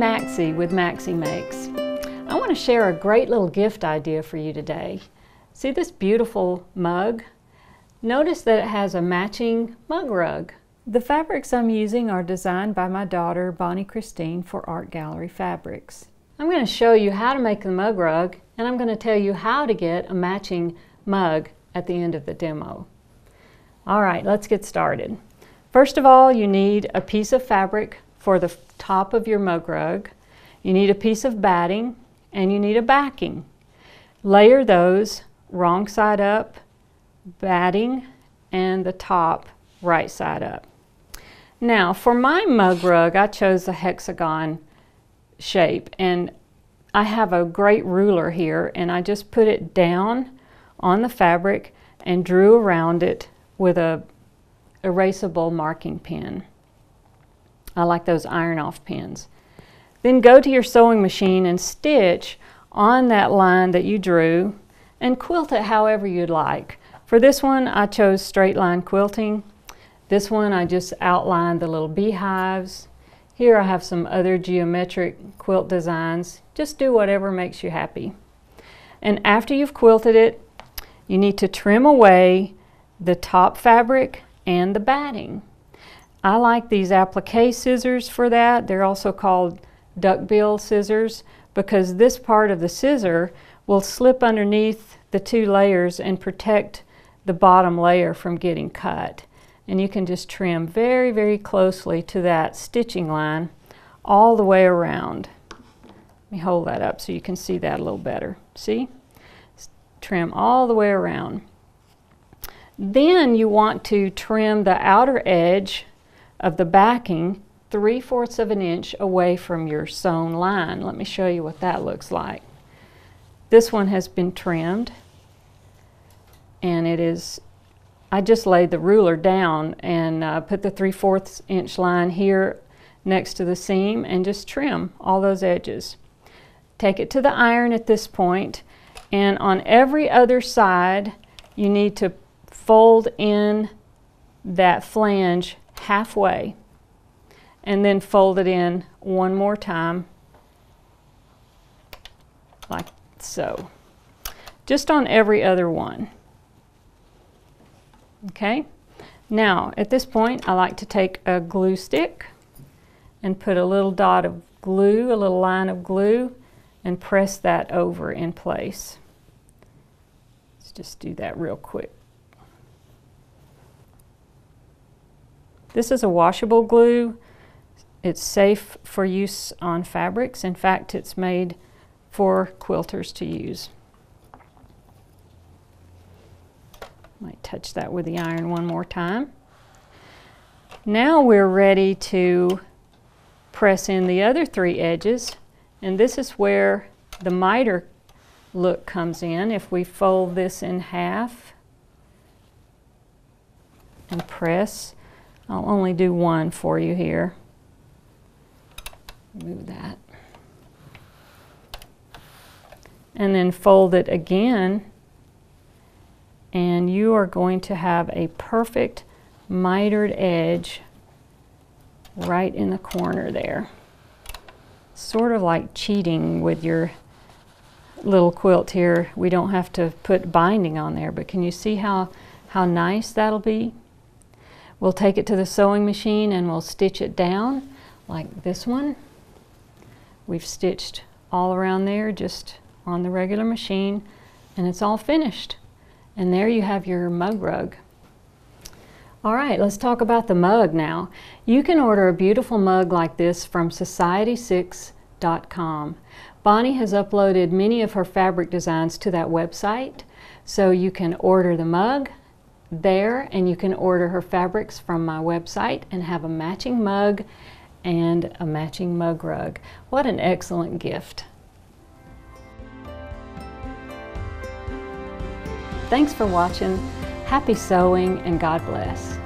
I'm Maxi with Maxi Makes. I want to share a great little gift idea for you today. See this beautiful mug? Notice that it has a matching mug rug. The fabrics I'm using are designed by my daughter, Bonnie Christine, for Art Gallery Fabrics. I'm going to show you how to make the mug rug, and I'm going to tell you how to get a matching mug at the end of the demo. All right, let's get started. First of all, you need a piece of fabric for the top of your mug rug. You need a piece of batting and you need a backing. Layer those wrong side up, batting, and the top right side up. Now for my mug rug, I chose the hexagon shape, and I have a great ruler here, and I just put it down on the fabric and drew around it with a erasable marking pen. I like those iron-off pins. Then go to your sewing machine and stitch on that line that you drew and quilt it however you'd like. For this one, I chose straight line quilting. This one, I just outlined the little beehives. Here I have some other geometric quilt designs. Just do whatever makes you happy. And after you've quilted it, you need to trim away the top fabric and the batting. I like these applique scissors for that. They're also called duckbill scissors because this part of the scissor will slip underneath the two layers and protect the bottom layer from getting cut. And you can just trim very, very closely to that stitching line all the way around. Let me hold that up so you can see that a little better. See? Trim all the way around. Then you want to trim the outer edge of the backing 3/4 of an inch away from your sewn line. Let me show you what that looks like. This one has been trimmed, and it is, I just laid the ruler down and put the 3/4 inch line here next to the seam and just trim all those edges. Take it to the iron at this point, and on every other side you need to fold in that flange halfway and then fold it in one more time like so, just on every other one. Okay, now at this point I like to take a glue stick and put a little dot of glue, a little line of glue, and press that over in place. Let's just do that real quick. This is a washable glue. It's safe for use on fabrics. In fact, it's made for quilters to use. Might touch that with the iron one more time. Now we're ready to press in the other three edges, and this is where the miter look comes in. If we fold this in half and press, I'll only do one for you here. Move that. And then fold it again, and you are going to have a perfect mitered edge right in the corner there. Sort of like cheating with your little quilt here. We don't have to put binding on there, but can you see how nice that'll be? We'll take it to the sewing machine and we'll stitch it down like this one. We've stitched all around there just on the regular machine, and it's all finished. And there you have your mug rug. All right, let's talk about the mug now. You can order a beautiful mug like this from Society6.com. Bonnie has uploaded many of her fabric designs to that website, so you can order the mug there, and you can order her fabrics from my website and have a matching mug and a matching mug rug. What an excellent gift. Thanks for watching. Happy sewing, and God bless.